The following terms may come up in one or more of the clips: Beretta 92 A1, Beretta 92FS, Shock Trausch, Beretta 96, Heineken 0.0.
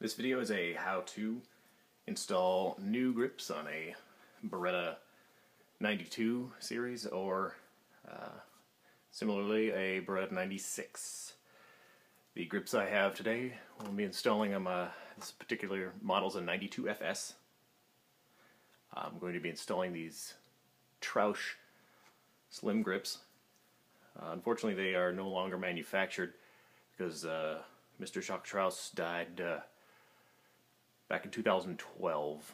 This video is a how to install new grips on a Beretta 92 series or similarly a Beretta 96. The grips I have today, we'll be installing them, this particular model's a 92FS. I'm going to be installing these Trausch slim grips. Unfortunately they are no longer manufactured because Mr. Shock Trausch died back in 2012.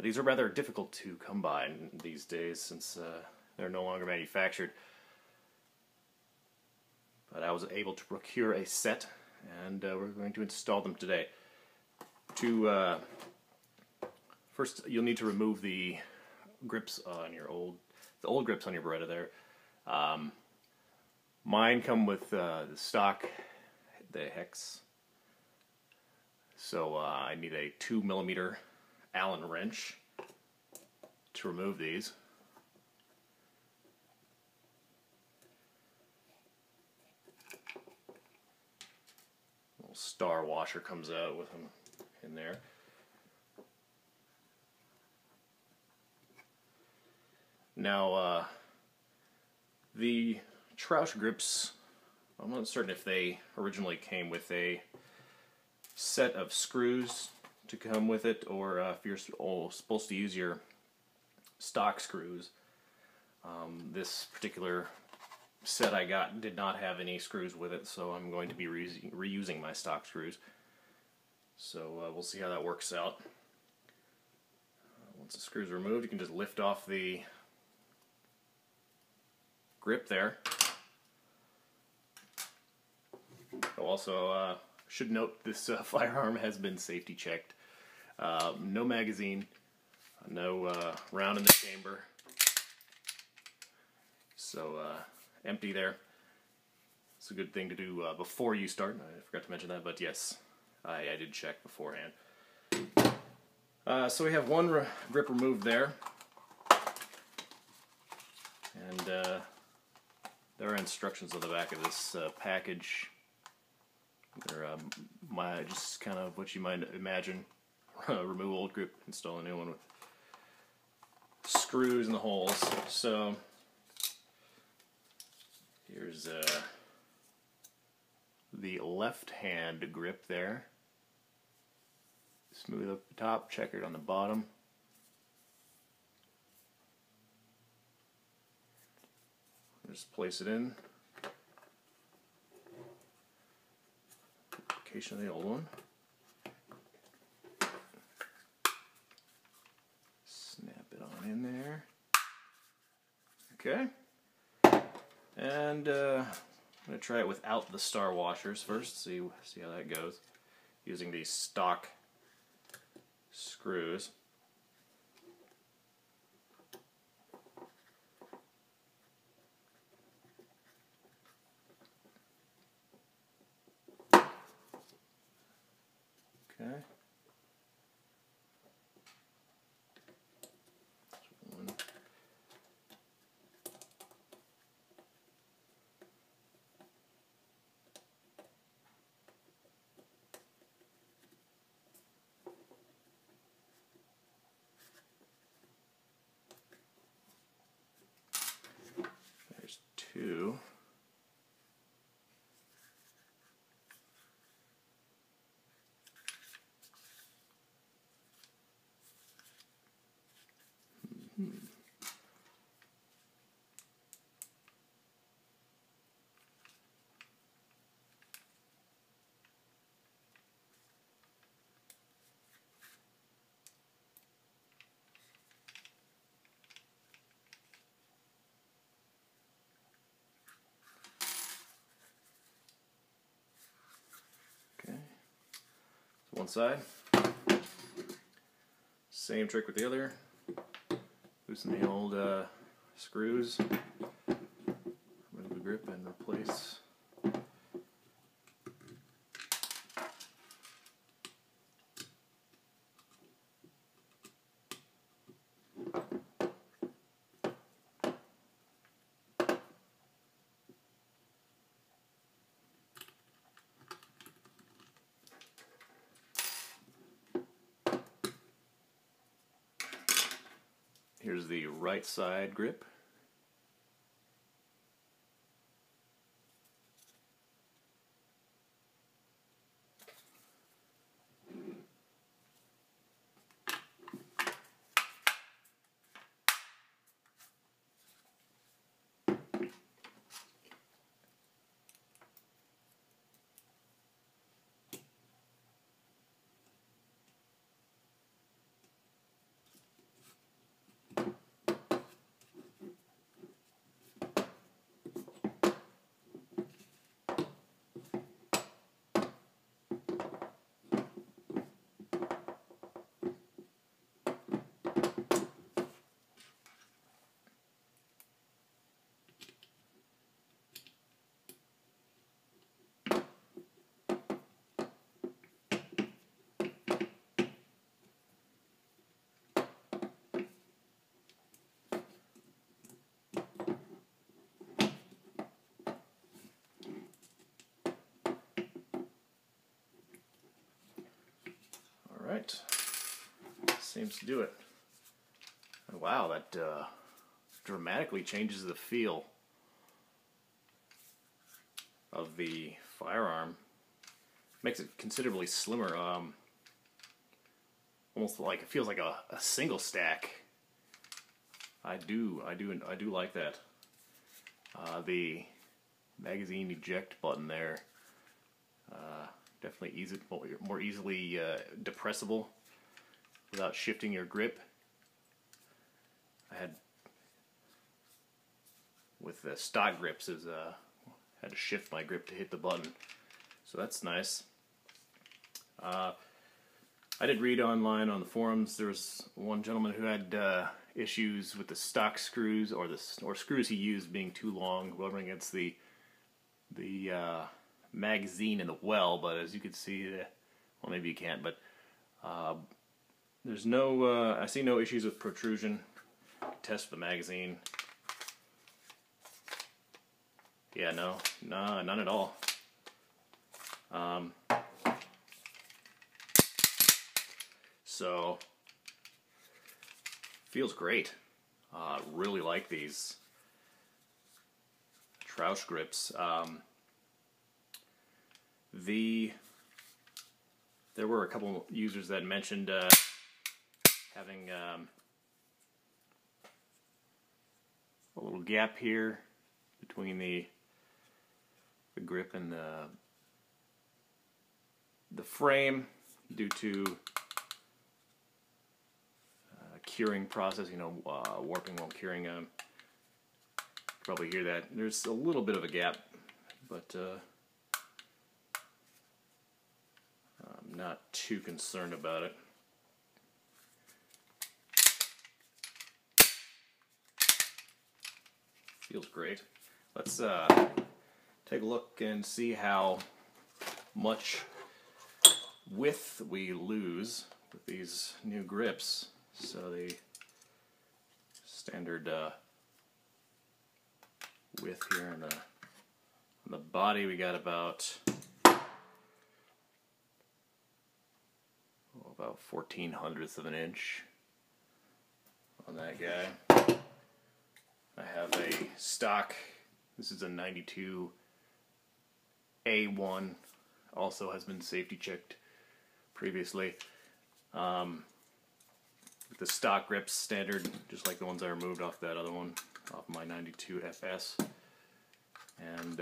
These are rather difficult to come by these days since they're no longer manufactured. But I was able to procure a set and we're going to install them today. First you'll need to remove the grips on your old grips on your Beretta there. Mine come with the stock, the hex. So I need a 2mm Allen wrench to remove these. Little star washer comes out with them in there. Now the Trausch grips, I'm not certain if they originally came with a set of screws to come with it, or if you're supposed to use your stock screws. This particular set I got did not have any screws with it, so I'm going to be reusing my stock screws. So we'll see how that works out. Once the screws are removed, you can just lift off the grip there. Also, should note this firearm has been safety checked. No magazine, no round in the chamber, so empty there. It's a good thing to do before you start. I forgot to mention that, but yes, I did check beforehand. So we have one grip removed there, and there are instructions on the back of this package. Or just kind of what you might imagine. Remove old grip, install a new one with screws in the holes. So here's the left hand grip there. Smooth up the top, checkered on the bottom. Just place it in. Of the old one. Snap it on in there. Okay. And I'm going to try it without the star washers first, see how that goes, using these stock screws. Okay. One. There's two. One side. Same trick with the other. Loosen the old screws, remove the grip, and replace. Here's the right side grip. Right, seems to do it. And wow, that dramatically changes the feel of the firearm. Makes it considerably slimmer. Almost like it feels like a single stack. I do like that. The magazine eject button there. Definitely easy, more easily depressible without shifting your grip. I had with the stock grips is had to shift my grip to hit the button, so that's nice. I did read online on the forums there was one gentleman who had issues with the stock screws or screws he used being too long, rubbing against the magazine in the well, but as you can see, well, maybe you can't, but there's no, I see no issues with protrusion. Test the magazine. Yeah, no, nah, none at all. So, feels great. Really like these Trausch grips. There were a couple users that mentioned having a little gap here between the grip and the frame due to curing process, you know, warping while curing. Probably hear that. There's a little bit of a gap, but not too concerned about it. Feels great. Let's take a look and see how much width we lose with these new grips. So the standard width here on the body, we got about 14 hundredths of an inch on that guy. I have a stock, this is a 92 A1, also has been safety checked previously. The stock grip's standard, just like the ones I removed off that other one, off my 92FS. And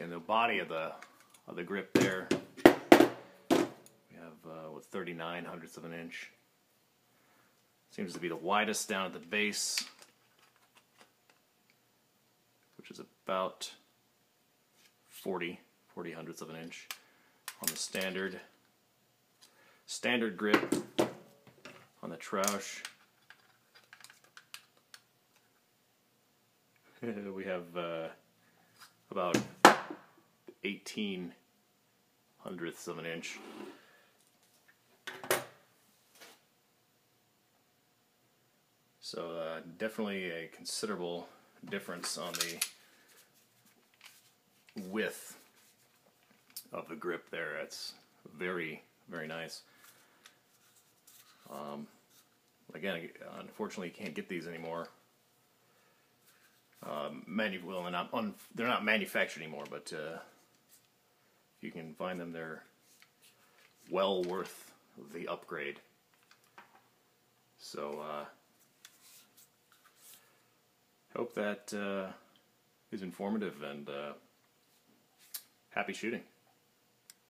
in the body of the grip there, we have with 39 hundredths of an inch. Seems to be the widest down at the base, which is about 40 hundredths of an inch on the standard grip on the Trausch. We have about 18 hundredths of an inch. So definitely a considerable difference on the width of the grip there. It's very, very nice. Again, unfortunately you can't get these anymore. They're not manufactured anymore, but if you can find them, they're well worth the upgrade. So hope that is informative, and happy shooting.